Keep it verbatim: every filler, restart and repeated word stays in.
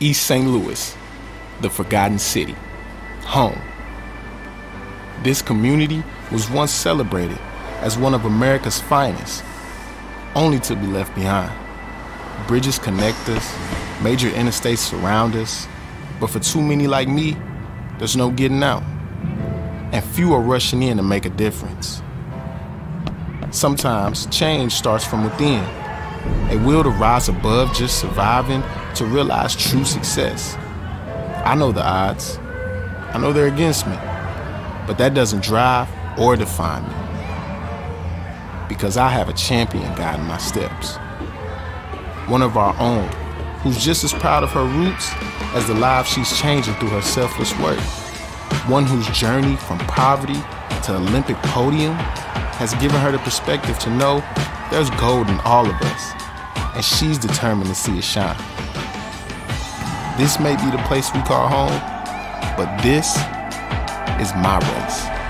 East Saint Louis, the forgotten city, home. This community was once celebrated as one of America's finest, only to be left behind. Bridges connect us, major interstates surround us, but for too many like me, there's no getting out, and few are rushing in to make a difference. Sometimes change starts from within, a will to rise above just surviving to realize true success. I know the odds, I know they're against me, but that doesn't drive or define me, because I have a champion guiding my steps, one of our own, who's just as proud of her roots as the lives she's changing through her selfless work. One whose journey from poverty to Olympic podium has given her the perspective to know there's gold in all of us, and she's determined to see it shine. This may be the place we call home, but this is my race.